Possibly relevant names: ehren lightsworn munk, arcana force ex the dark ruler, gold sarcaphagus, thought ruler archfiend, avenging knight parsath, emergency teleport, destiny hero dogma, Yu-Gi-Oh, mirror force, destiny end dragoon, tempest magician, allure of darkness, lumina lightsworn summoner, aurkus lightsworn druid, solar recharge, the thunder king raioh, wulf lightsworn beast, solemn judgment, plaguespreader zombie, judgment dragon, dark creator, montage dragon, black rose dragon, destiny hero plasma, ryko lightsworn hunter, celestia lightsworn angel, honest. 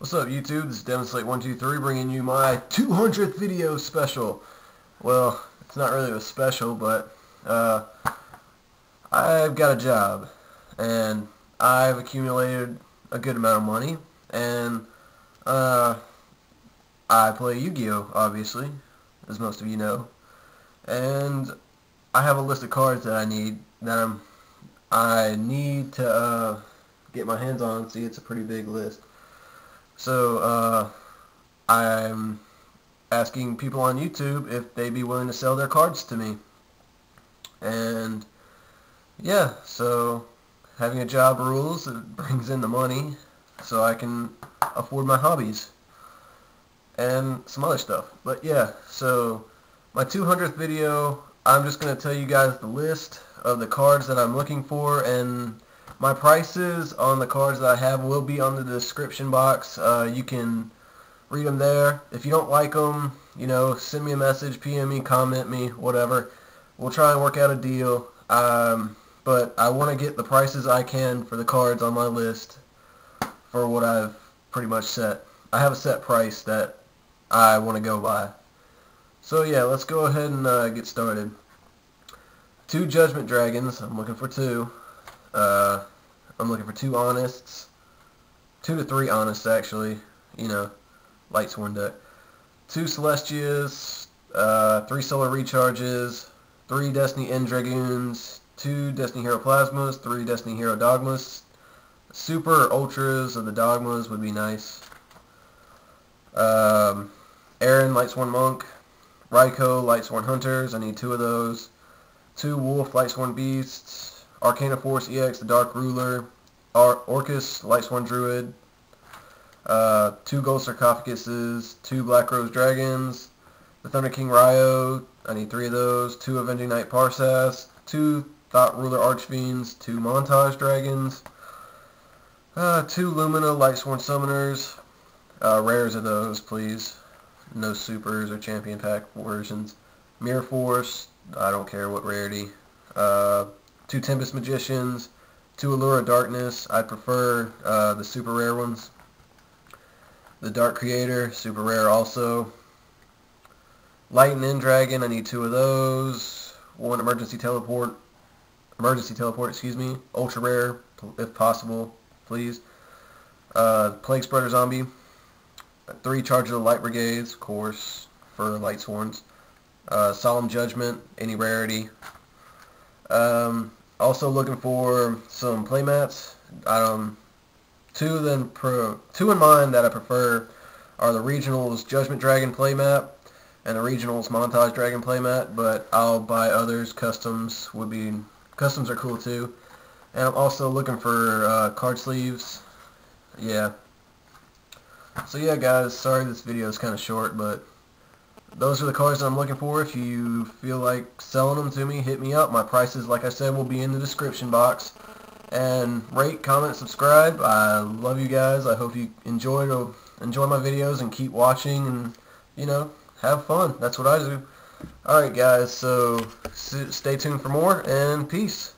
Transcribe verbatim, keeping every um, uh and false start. What's up YouTube, this is devin slate one two three bringing you my two hundredth video special. Well, it's not really a special, but uh, I've got a job, and I've accumulated a good amount of money, and uh, I play Yu-Gi-Oh, obviously, as most of you know, and I have a list of cards that I need, that I'm, I need to uh, get my hands on. See, it's a pretty big list. So, uh, I'm asking people on YouTube if they'd be willing to sell their cards to me. And, yeah, so, having a job rules, it brings in the money, so I can afford my hobbies. And some other stuff. But, yeah, so, my two hundredth video, I'm just going to tell you guys the list of the cards that I'm looking for, and my prices on the cards that I have will be on the description box. Uh, you can read them there. If you don't like them, you know, send me a message, P M me, comment me, whatever. We'll try and work out a deal. Um, but I want to get the prices I can for the cards on my list for what I've pretty much set. I have a set price that I want to go by. So yeah, let's go ahead and uh, get started. Two judgment dragons. I'm looking for two. Uh, I'm looking for two honests, two to three honests actually, you know, lightsworn deck, two celestias, uh, three solar recharges, three destiny end dragoons, two destiny hero plasmas, three destiny hero dogmas, super or ultras of the dogmas would be nice, um, ehren lightsworn munk, ryko lightsworn hunters, I need two of those, two wulf lightsworn beasts, arcana force ex the dark ruler, aurkus lightsworn druid, uh, two gold sarcaphaguses, two black rose dragons, the thunder king raioh, I need three of those, two avenging knight parsath, two thought ruler archfiends, two montage dragons, uh, two lumina lightsworn summoners, uh, rares of those please, no supers or champion pack versions, mirror force, I don't care what rarity, uh, two tempest magicians, two allure of darkness, I prefer uh, the super rare ones, the dark creator, super rare also, light end dragon, I need two of those, one emergency teleport, emergency teleport, excuse me, ultra rare, if possible, please, uh, plaguespreader zombie, three charge of the lightbrigades, of course, for lightsworns, uh, solemn judgment, any rarity. Um, also looking for some playmats. Um, two then pro, two in mind that I prefer are the regionals judgment dragon playmat and the regionals montage dragon playmat. But I'll buy others. Customs would be customs are cool too. And I'm also looking for uh, card sleeves. Yeah. So yeah, guys. Sorry this video is kind of short, but those are the cards that I'm looking for. If you feel like selling them to me, hit me up. My prices, like I said, will be in the description box. And rate, comment, subscribe. I love you guys. I hope you enjoy, enjoy my videos and keep watching and, you know, have fun. That's what I do. Alright, guys, so stay tuned for more and peace.